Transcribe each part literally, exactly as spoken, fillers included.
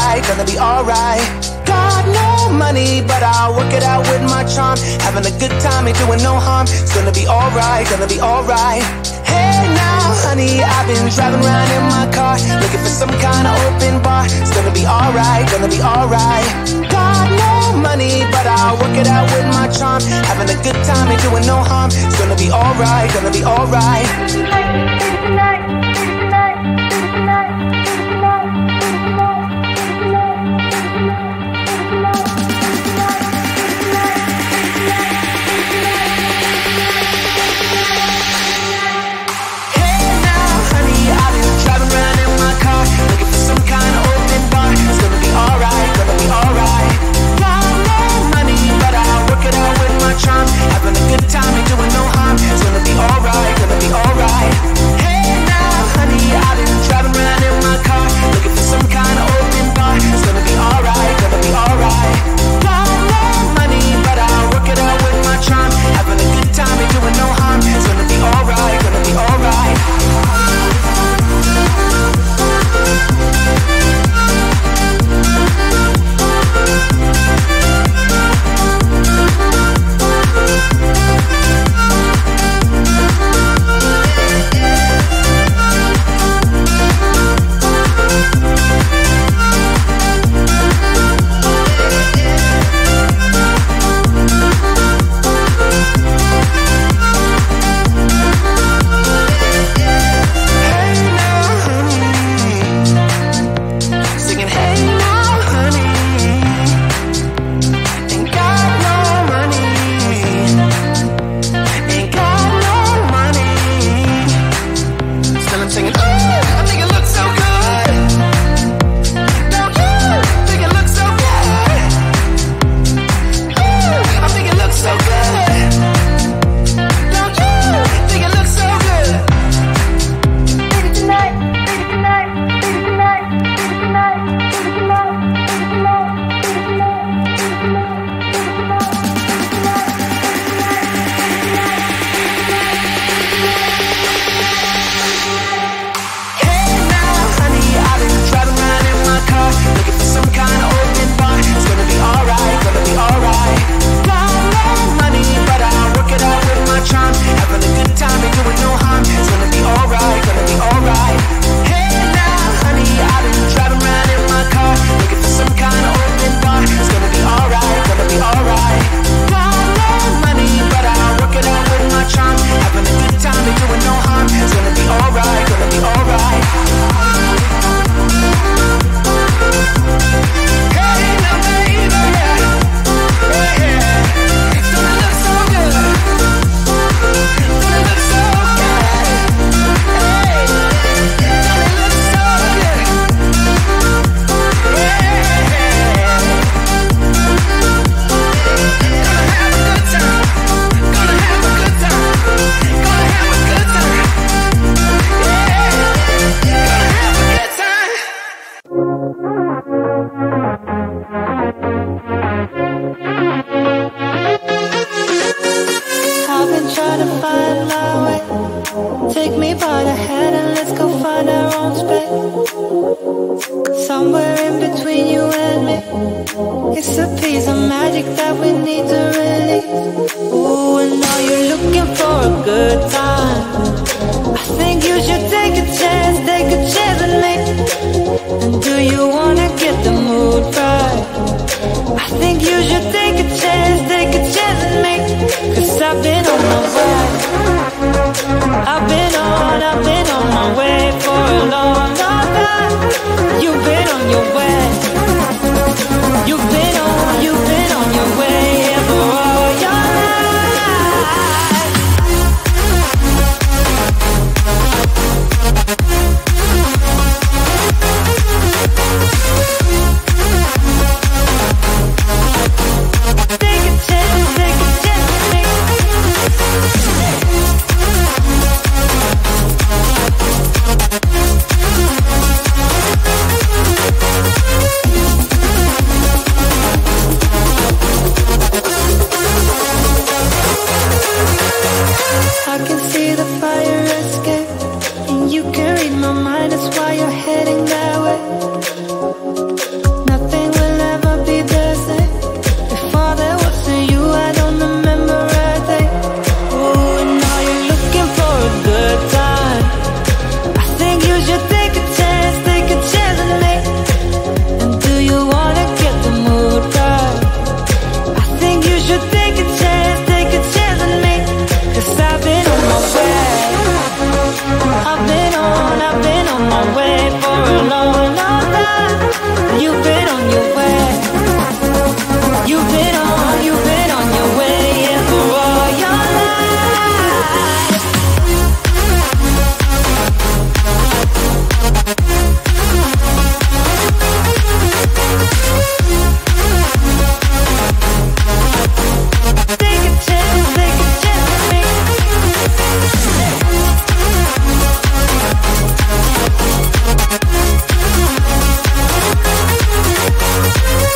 alright, gonna be alright. Got no money, but I'll work it out with my charm. Having a good time, ain't doing no harm. It's gonna be alright, gonna be alright. Hey now, honey, I've been driving around in my car, looking for some kind of open bar. It's gonna be alright, gonna be alright. Got no money, but I'll work it out with my charm. Having a good time, ain't doing no harm. It's gonna be alright, gonna be alright. Having a good time, ain't doing no harm. It's gonna be alright, gonna be alright. Hey now, honey, I've been driving around in my car, looking for some kind of open bar. It's gonna be alright, gonna be alright. Got no money, but I'll work it out with my charm. Having a good time, ain't doing no harm. It's gonna be alright, gonna be alright. You've been on your way. You've been on, you've been on your way, yeah, for all your life. We'll be right back.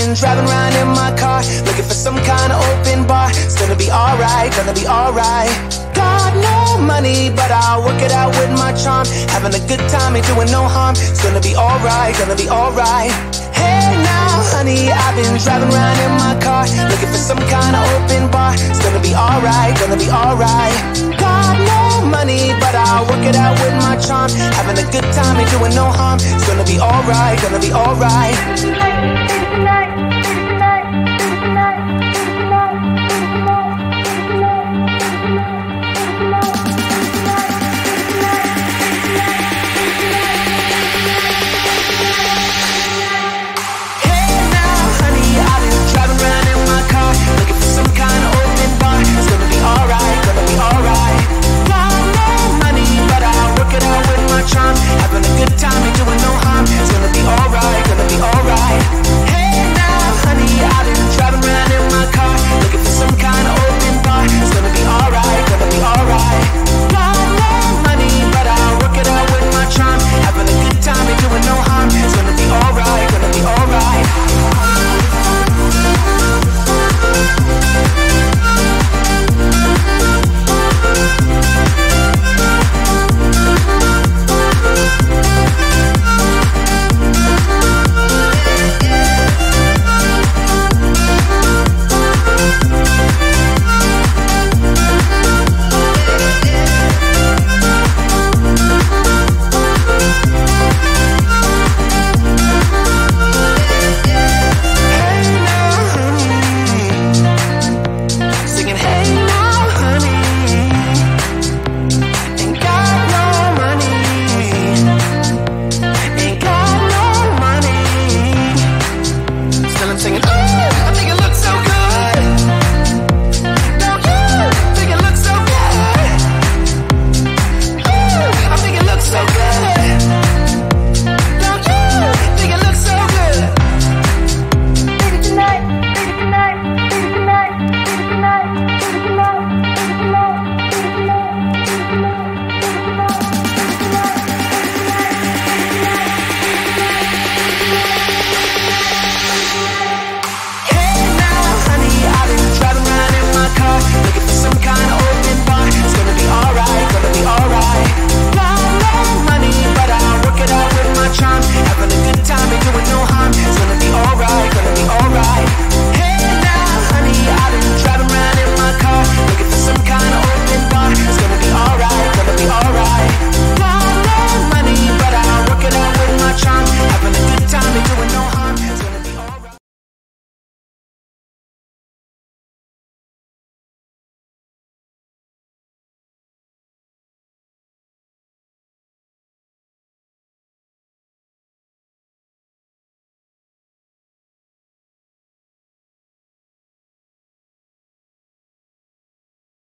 been driving around in my car, looking for some kind of open bar. It's gonna be alright, gonna be alright. Got no money, but I'll work it out with my charm. Having a good time, ain't doing no harm. It's gonna be alright, gonna be alright. Hey now, honey, I've been driving around in my car, looking for some kind of open bar. It's gonna be alright, gonna be alright. Got no money, but I'll work it out with my charm. Having a good time, ain't doing no harm. It's gonna be alright, gonna be alright.